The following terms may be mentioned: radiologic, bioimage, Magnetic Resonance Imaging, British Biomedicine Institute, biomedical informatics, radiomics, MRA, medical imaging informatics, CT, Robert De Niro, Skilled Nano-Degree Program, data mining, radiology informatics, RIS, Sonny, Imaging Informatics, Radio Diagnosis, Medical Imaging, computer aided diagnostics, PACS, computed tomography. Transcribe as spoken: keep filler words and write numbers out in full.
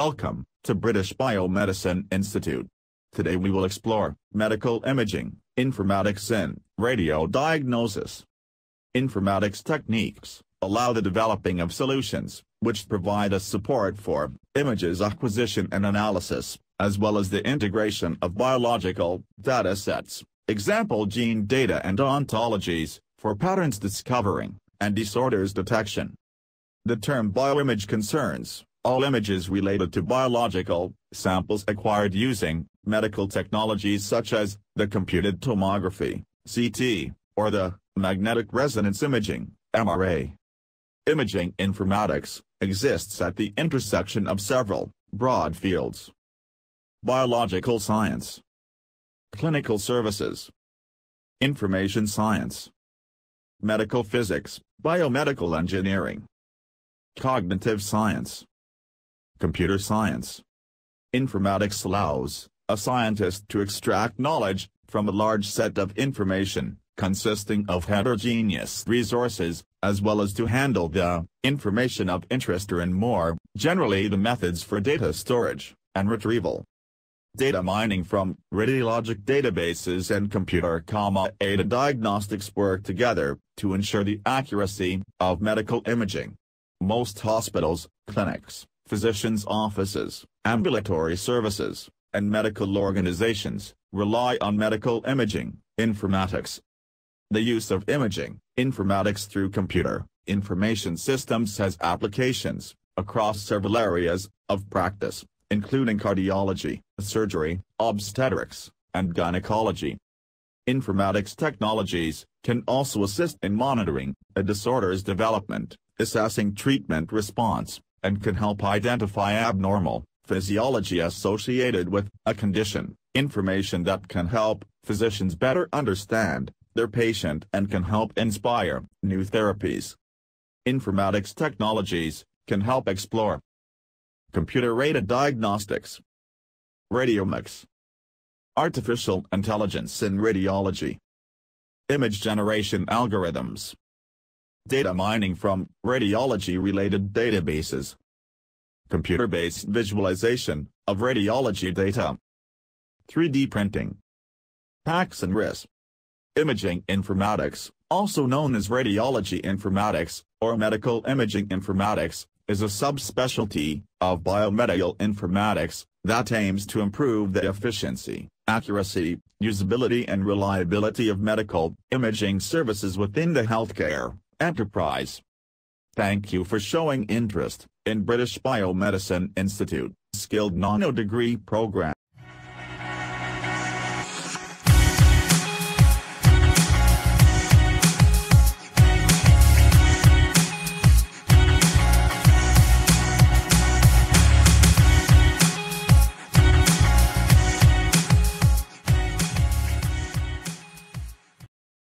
Welcome to British Biomedicine Institute. Today we will explore medical imaging, informatics and radio diagnosis. Informatics techniques allow the developing of solutions, which provide us support for images acquisition and analysis, as well as the integration of biological data sets, example gene data and ontologies, for patterns discovering and disorders detection. The term bioimage concerns all images related to biological samples acquired using medical technologies such as the computed tomography, C T, or the magnetic resonance imaging, M R A. Imaging informatics exists at the intersection of several broad fields. Biological science, clinical services, information science, medical physics, biomedical engineering, cognitive science, computer science. Informatics allows a scientist to extract knowledge from a large set of information, consisting of heterogeneous resources, as well as to handle the information of interest or and more, generally the methods for data storage and retrieval. Data mining from radiologic databases and computer aided diagnostics work together to ensure the accuracy of medical imaging. Most hospitals, clinics, physicians' offices, ambulatory services, and medical organizations rely on medical imaging, informatics. The use of imaging, informatics through computer, information systems has applications across several areas of practice, including cardiology, surgery, obstetrics, and gynecology. Informatics technologies can also assist in monitoring a disorder's development, assessing treatment response, and can help identify abnormal physiology associated with a condition, information that can help physicians better understand their patient and can help inspire new therapies. Informatics technologies can help explore computer aided diagnostics, radiomics, artificial intelligence in radiology, image generation algorithms, data mining from radiology related databases, computer based visualization of radiology data, three D printing, PACS and R I S. Imaging informatics, also known as radiology informatics, or medical imaging informatics, is a subspecialty of biomedical informatics that aims to improve the efficiency, accuracy, usability and reliability of medical imaging services within the healthcare enterprise. Thank you for showing interest in British Biomedicine Institute, Skilled Nano-Degree Program.